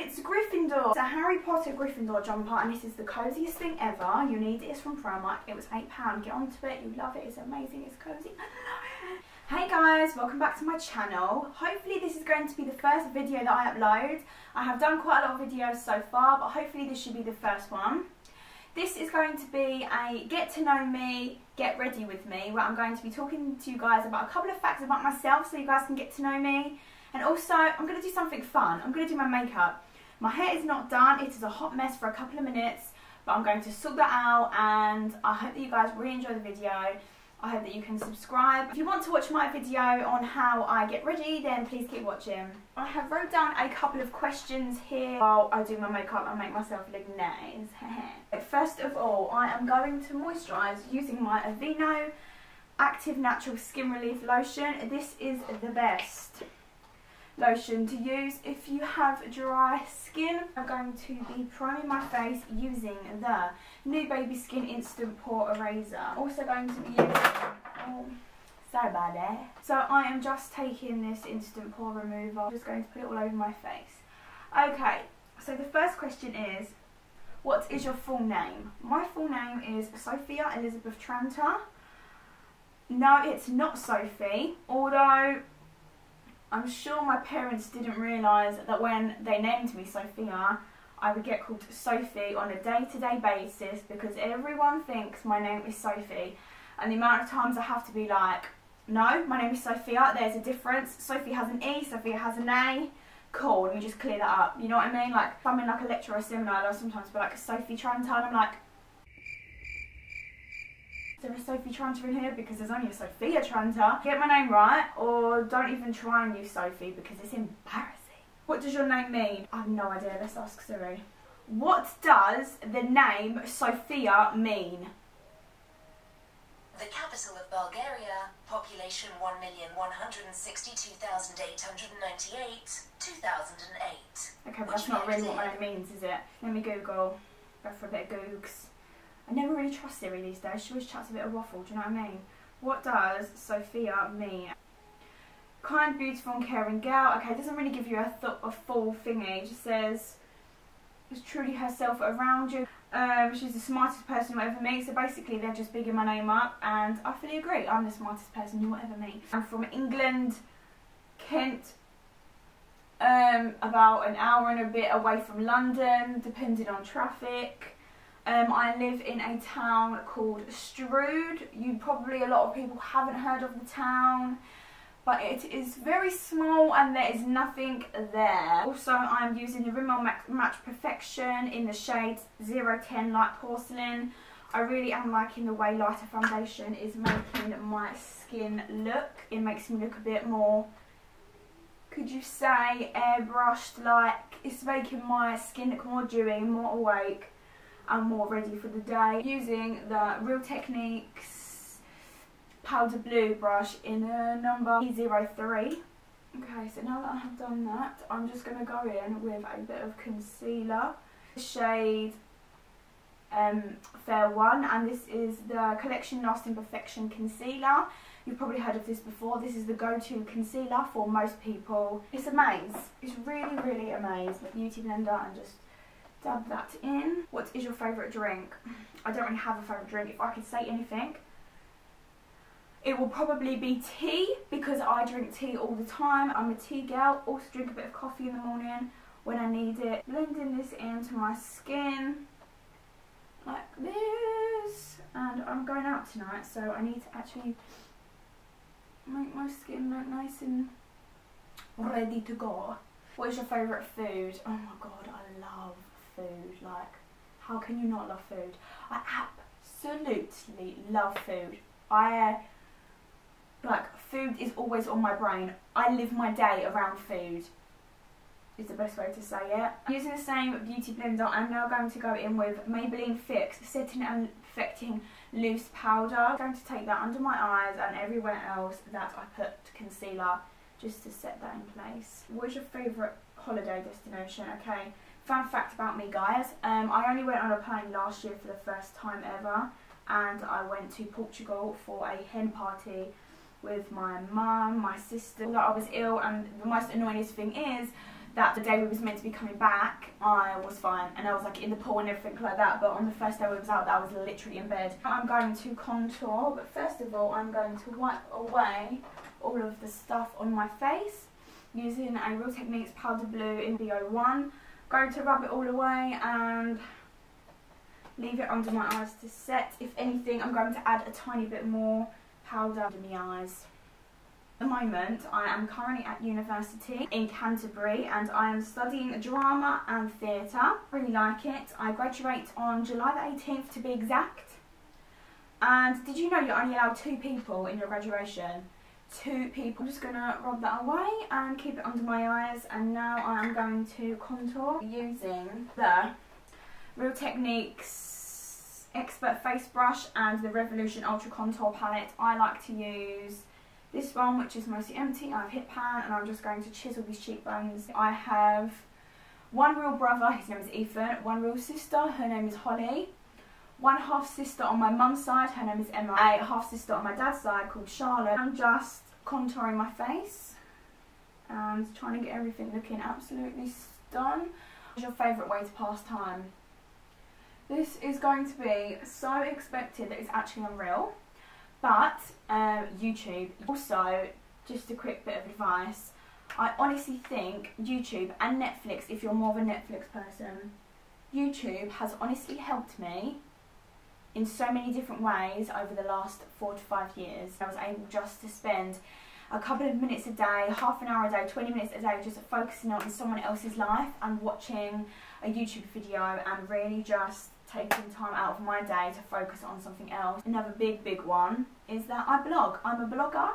It's Gryffindor. It's a Harry Potter Gryffindor jumper, and this is the coziest thing ever. You need it. It's from Primark. It was £8. Get onto it. You love it. It's amazing. It's cozy. Hey guys, welcome back to my channel. Hopefully this is going to be the first video that I upload. I have done quite a lot of videos so far, but hopefully this should be the first one. This is going to be a get to know me, get ready with me, where I'm going to be talking to you guys about a couple of facts about myself so you guys can get to know me. And also, I'm going to do something fun. I'm going to do my makeup. My hair is not done. It is a hot mess for a couple of minutes, but I'm going to sort that out, and I hope that you guys really enjoy the video. I hope that you can subscribe. If you want to watch my video on how I get ready, then please keep watching. I have wrote down a couple of questions here while I do my makeup and make myself look nice. First of all, I am going to moisturise using my Aveeno Active Natural Skin Relief Lotion. This is the best lotion to use if you have dry skin. I'm going to be priming my face using the New Baby Skin Instant Pore Eraser. I'm also going to be using, so I am just taking this Instant Pore Remover. I'm just going to put it all over my face. Okay, so the first question is, what is your full name? My full name is Sophia Elizabeth Tranter. No, it's not Sophie, although I'm sure my parents didn't realise that when they named me Sophia, I would get called Sophie on a day-to-day basis, because everyone thinks my name is Sophie, and the amount of times I have to be like, no, my name is Sophia, there's a difference. Sophie has an E, Sophia has an A. Cool, let me just clear that up. You know what I mean? Like, if I'm in like a lecture or a seminar, I'll sometimes be like, Sophie Tranter, and I'm like, there is Sophie Tranter in here, because there's only a Sophia Tranter. Get my name right, or don't even try and use Sophie, because it's embarrassing. What does your name mean? I have no idea. Let's ask Siri. What does the name Sophia mean? The capital of Bulgaria, population 1,162,898, 2008. Okay, but that's not really what my name means, is it? Let me Google. Go for a bit of Googs. I never really trust Siri these days. She always chats a bit of waffle, do you know what I mean? What does Sophia mean? Kind, beautiful and caring girl. Okay, it doesn't really give you a full thingy. It just says, is truly herself around you. She's the smartest person who ever meet. So basically they're just bigging my name up, and I fully agree. I'm the smartest person you will ever meet. I'm from England, Kent, about an hour and a bit away from London, depending on traffic. I live in a town called Strood. A lot of people haven't heard of the town, but it is very small and there is nothing there. Also, I'm using the Rimmel Match Perfection in the shades 010 Light Porcelain. I really am liking the way lighter foundation is making my skin look. It makes me look a bit more, could you say, airbrushed, like it's making my skin look more dewy, more awake. I'm more ready for the day. Using the Real Techniques powder blue brush in number 03. Okay, so now that I have done that, I'm just going to go in with a bit of concealer, shade Fair One, and this is the Collection Lasting Perfection Concealer. You've probably heard of this before. This is the go-to concealer for most people. It's a maze. It's really, really a maze. Beauty blender and just dab that in. What is your favourite drink? I don't really have a favourite drink. If I could say anything, it will probably be tea, because I drink tea all the time. I'm a tea girl. Also drink a bit of coffee in the morning when I need it. Blending this into my skin like this. And I'm going out tonight, so I need to actually make my skin look nice and ready to go. What is your favourite food? Oh my god, I love food. Like, how can you not love food? I absolutely love food. Like, food is always on my brain. I live my day around food, is the best way to say it. I'm using the same beauty blender, I'm now going to go in with Maybelline Fix Setting and Perfecting Loose Powder. I'm going to take that under my eyes and everywhere else that I put concealer, just to set that in place. What is your favourite holiday destination? Okay, fun fact about me, guys, I only went on a plane last year for the first time ever, and I went to Portugal for a hen party with my mum, my sister. Although I was ill, and the most annoying thing is that the day we was meant to be coming back, I was fine, and I was like in the pool and everything like that, but on the first day we was out there, I was literally in bed. I'm going to contour, but first of all I'm going to wipe away all of the stuff on my face using a Real Techniques Powder Blue in BO1. Going to rub it all away and leave it under my eyes to set. If anything, I'm going to add a tiny bit more powder under my eyes. At the moment, I am currently at university in Canterbury and I am studying drama and theatre. I really like it. I graduate on July the 18th to be exact. And did you know you're only allowed 2 people in your graduation? 2 people. I'm just going to rub that away and keep it under my eyes, and now I am going to contour using the Real Techniques Expert Face Brush and the Revolution Ultra Contour Palette. I like to use this one, which is mostly empty. I have hit pan and I'm just going to chisel these cheekbones. I have one real brother, his name is Ethan, one real sister, her name is Holly, one half sister on my mum's side, her name is Emma, a half sister on my dad's side called Charlotte. I'm just contouring my face and trying to get everything looking absolutely stunning. What's your favourite way to pass time? This is going to be so expected that it's actually unreal. But YouTube. Also, just a quick bit of advice, I honestly think YouTube and Netflix, if you're more of a Netflix person, YouTube has honestly helped me in so many different ways over the last 4 to 5 years. I was able just to spend a couple of minutes a day, half an hour a day, 20 minutes a day, just focusing on someone else's life and watching a YouTube video and really just taking time out of my day to focus on something else. Another big one is that I blog. I'm a blogger.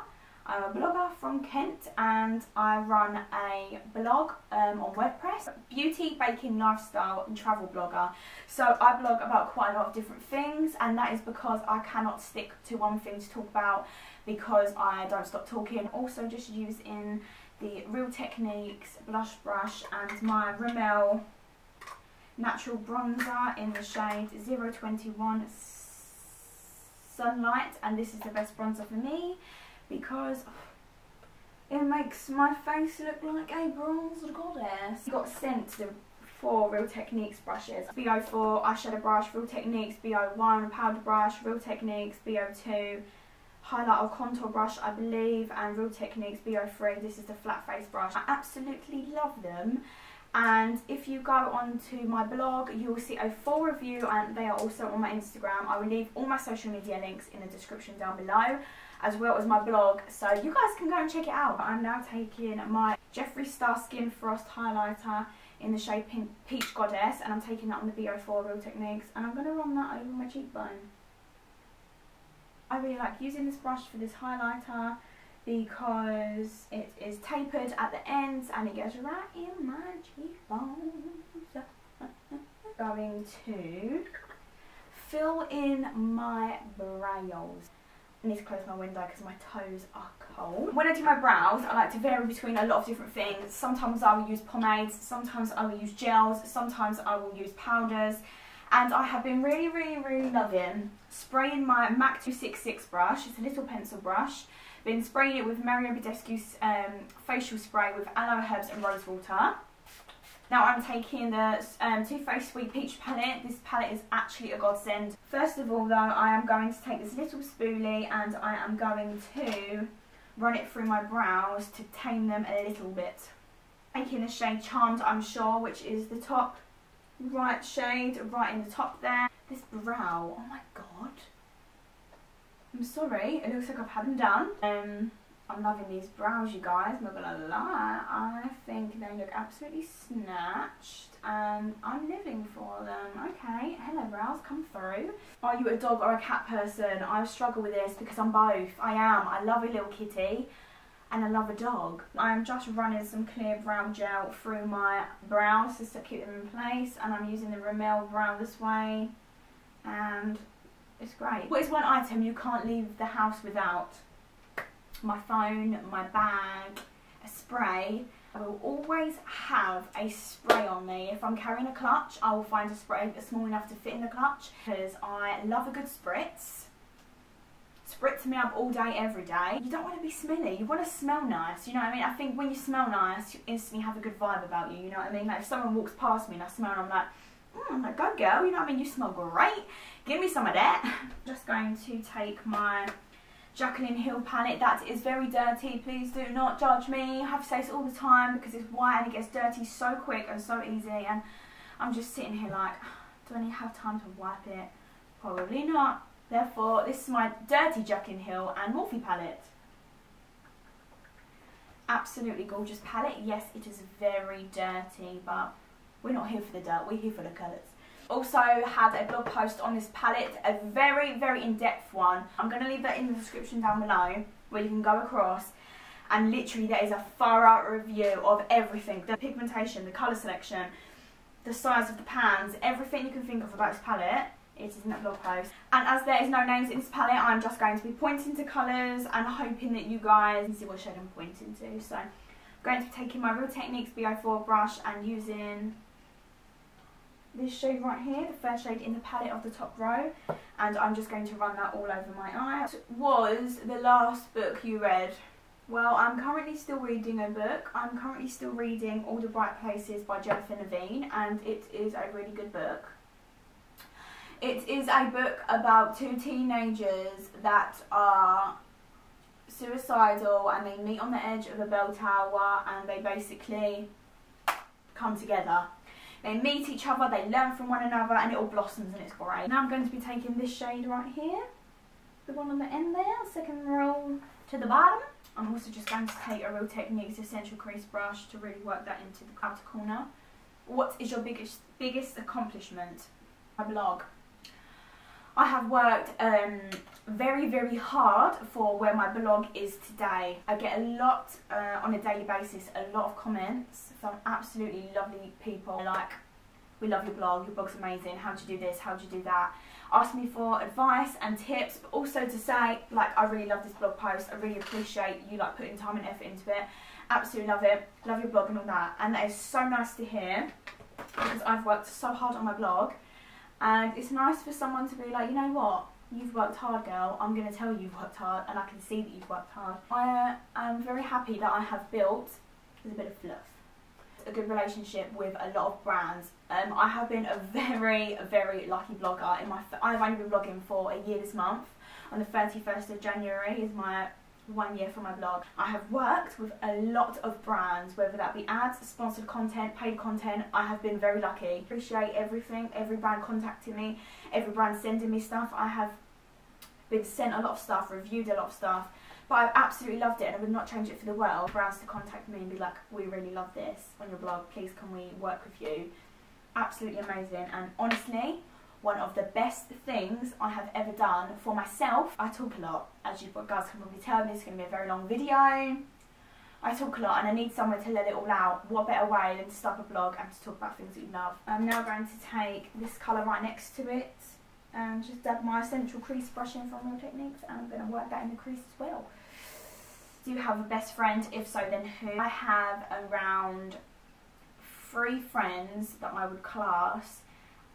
I'm a blogger from Kent and I run a blog on WordPress. Beauty, baking, lifestyle and travel blogger. So I blog about quite a lot of different things, and that is because I cannot stick to one thing to talk about because I don't stop talking. Also just using the Real Techniques blush brush and my Rimmel Natural Bronzer in the shade 021 Sunlight, and this is the best bronzer for me because it makes my face look like a bronzed goddess. I got sent the 4 Real Techniques brushes, BO4 eyeshadow brush, Real Techniques BO1 powder brush, Real Techniques BO2 highlight or contour brush I believe, and Real Techniques BO3, this is the flat face brush. I absolutely love them. And if you go onto my blog, you will see a full review, and they are also on my Instagram. I will leave all my social media links in the description down below, as well as my blog, so you guys can go and check it out. I'm now taking my Jeffree Star Skin Frost Highlighter in the shade Peach Goddess, and I'm taking that on the BO4 Real Techniques, and I'm going to run that over my cheekbone. I really like using this brush for this highlighter because it is tapered at the ends and it goes right in my cheekbones. Going to fill in my brows. I need to close my window because my toes are cold. When I do my brows, I like to vary between a lot of different things. Sometimes I will use pomades, sometimes I will use gels, sometimes I will use powders. And I have been really loving spraying my MAC 266 brush. It's a little pencil brush. Been spraying it with Mario Badescu's facial spray with aloe, herbs and rose water. Now I'm taking the Too Faced Sweet Peach palette. This palette is actually a godsend. First of all though, I am going to take this little spoolie and I am going to run it through my brows to tame them a little bit. Taking the shade Charmed, I'm sure, which is the top right shade, right in the top there. This brow, oh my god. I'm sorry, it looks like I've had them done. I'm loving these brows, you guys, I'm not gonna lie. I think they look absolutely snatched and I'm living for them. Okay, hello brows, come through. Are you a dog or a cat person? I struggle with this because I'm both. I am, I love a little kitty and I love a dog. I'm just running some clear brow gel through my brows just to keep them in place, and I'm using the Rimmel brow this way, and it's great. What is one item you can't leave the house without? My phone, my bag, a spray. I will always have a spray on me. If I'm carrying a clutch, I will find a spray that's small enough to fit in the clutch because I love a good spritz. spritz me up all day, every day. You don't want to be smelly, you want to smell nice, you know what I mean? I think when you smell nice, you instantly have a good vibe about you, you know what I mean? Like if someone walks past me and I smell and I'm like, go girl, you know what I mean? You smell great, give me some of that. Just going to take my Jaclyn Hill palette. That is very dirty, please do not judge me. I have to say this all the time because it's white and it gets dirty so quick and so easy, and I'm just sitting here like, do I need to have time to wipe it? Probably not. Therefore, this is my dirty Jaclyn Hill and Morphe palette. Absolutely gorgeous palette. Yes, it is very dirty, but we're not here for the dirt, we're here for the colours. Also had a blog post on this palette, a very, very in-depth one. I'm going to leave that in the description down below, where you can go across, and literally there is a thorough review of everything. The pigmentation, the colour selection, the size of the pans, everything you can think of about this palette. It is in that blog post. And as there is no names in this palette, I'm just going to be pointing to colours and hoping that you guys can see what shade I'm pointing to. So I'm going to be taking my Real Techniques B04 brush and using this shade right here, the first shade in the palette of the top row, and I'm just going to run that all over my eye. What was the last book you read? Well, I'm currently still reading a book. I'm currently still reading All the Bright Places by Jennifer Niven, and it is a really good book. It is a book about two teenagers that are suicidal and they meet on the edge of a bell tower and they basically come together. They meet each other, they learn from one another, and it all blossoms and it's great. Now I'm going to be taking this shade right here, the one on the end there, second row to the bottom. I'm also just going to take a Real Techniques Essential Crease brush to really work that into the outer corner. What is your biggest accomplishment? My blog. I have worked very, very hard for where my blog is today. I get a lot on a daily basis, a lot of comments from absolutely lovely people like, we love your blog, your blog's amazing, how'd you do this, how'd you do that? Ask me for advice and tips, but also to say, like, I really love this blog post, I really appreciate you like putting time and effort into it, absolutely love it, love your blog and all that. And that is so nice to hear because I've worked so hard on my blog. And it's nice for someone to be like, you know what, you've worked hard girl, I'm going to tell you you've worked hard and I can see that you've worked hard. I am very happy that I have built, with a bit of fluff, a good relationship with a lot of brands. I have been a very, very lucky blogger. I've only been blogging for a year this month. On the 31st of January is my 1 year for my blog. I have worked with a lot of brands, whether that be ads, sponsored content, paid content. I have been very lucky. Appreciate everything, every brand contacting me, every brand sending me stuff. I have been sent a lot of stuff, reviewed a lot of stuff, but I've absolutely loved it and I would not change it for the world. Brands to contact me and be like, we really love this on your blog, please can we work with you? Absolutely amazing. And honestly, one of the best things I have ever done for myself. I talk a lot, as you guys can probably tell, this is going to be a very long video. I talk a lot and I need somewhere to let it all out. What better way than to start a blog and to talk about things that you love. I'm now going to take this colour right next to it and just dab my essential crease brush in from Real Techniques, and I'm going to work that in the crease as well. Do you have a best friend? If so, then who? I have around 3 friends that I would class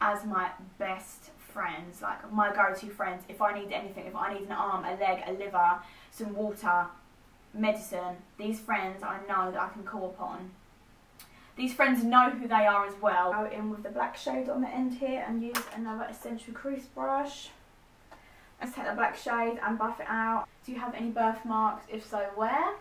as my best friends, like my go-to friends. If I need anything, if I need an arm, a leg, a liver, some water, medicine, these friends I know that I can call upon. These friends know who they are as well. Go in with the black shade on the end here and use another essential crease brush. Let's take the black shade and buff it out. Do you have any birthmarks? If so, where?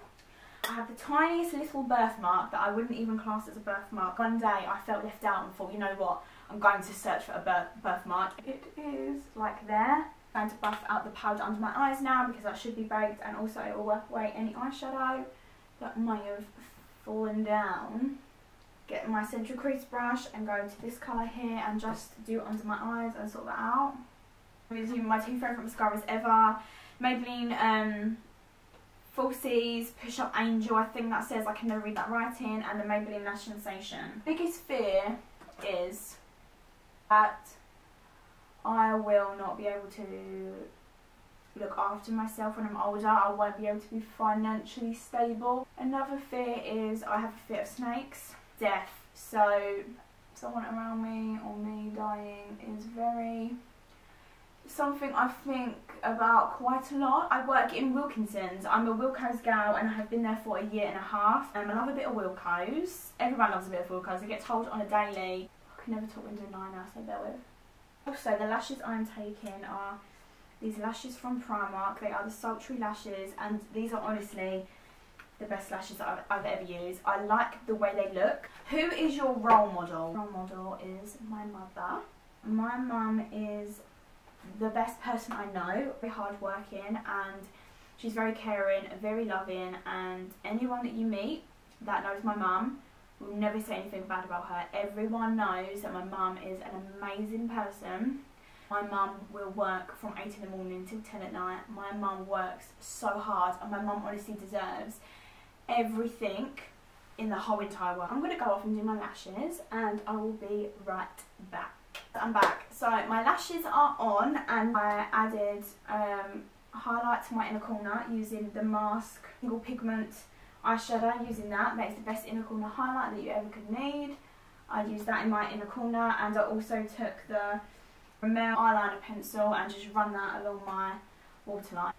I have the tiniest little birthmark that I wouldn't even class as a birthmark. One day I felt left out and thought, you know what, I'm going to search for a birthmark. It is like there. I'm going to buff out the powder under my eyes now because that should be baked, and also it will work away any eyeshadow that might have fallen down. Get my central crease brush and go to this colour here and just do it under my eyes and sort that out. I'm using my 2 favourite mascaras ever. Maybelline Falsies, Push Up Angel, I think that says, I can never read that writing, and the Maybelline Lash Sensation. Biggest fear is that I will not be able to look after myself when I'm older. I won't be able to be financially stable. Another fear is I have a fear of snakes, death. So someone around me or me dying is very something I think about quite a lot. I work in Wilkinson's. I'm a Wilco's gal and I have been there for a year and a half. I love a bit of Wilco's. Everyone loves a bit of Wilco's. I get told on a daily. I can never talk into a line out, so bear with. Also, the lashes I'm taking are these lashes from Primark. They are the sultry lashes, and these are honestly the best lashes that I've ever used. I like the way they look. Who is your role model? Role model is my mother. My mum is the best person I know, very hard working, and she's very caring, very loving, and anyone that you meet that knows my mum will never say anything bad about her. Everyone knows that my mum is an amazing person. My mum will work from 8 in the morning till 10 at night. My mum works so hard, and my mum honestly deserves everything in the whole entire world. I'm going to go off and do my lashes, and I will be right back. I'm back. So my lashes are on, and I added highlight to my inner corner using the mask single pigment eyeshadow. Using that makes the best inner corner highlight that you ever could need. I used that in my inner corner, and I also took the Rimmel eyeliner pencil and just run that along my waterline.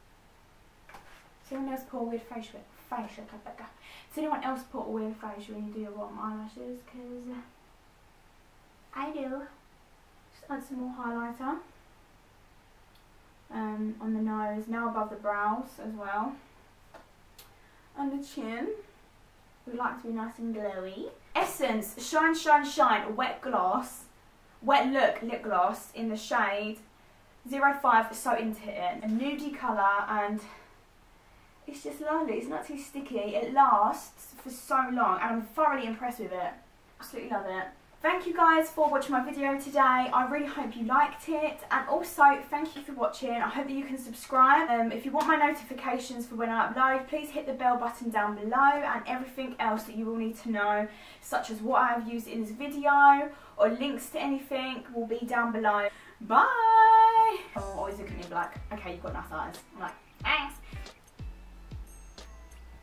So anyone else put a weird facial cover? So anyone else put a weird facial when you do your bottom eyelashes? Because I do. Just add some more highlighter on the nose, now above the brows as well, and the chin. We like to be nice and glowy. Essence Shine Shine Shine Wet Look Lip Gloss in the shade 05 So Into It. A nudie colour, and it's just lovely. It's not too sticky. It lasts for so long, and I'm thoroughly impressed with it. Absolutely love it. Thank you guys for watching my video today. I really hope you liked it, and also thank you for watching. I hope that you can subscribe. If you want my notifications for when I upload, please hit the bell button down below, and everything else that you will need to know, such as what I have used in this video, or links to anything, will be down below. Bye! Oh, always look at me and be like, okay, you've got nice eyes. I'm like, thanks!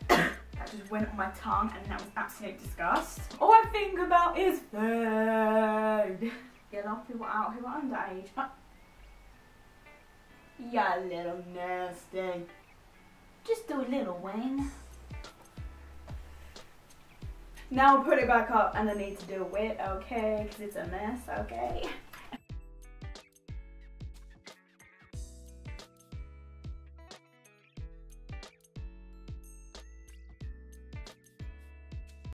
That just went on my tongue, and that was absolute disgust. All I think about is food. Yeah, love people out who are underage. Yeah, little nasty. Just do a little wing. Now I'll put it back up, and I need to do it, okay, because it's a mess, okay.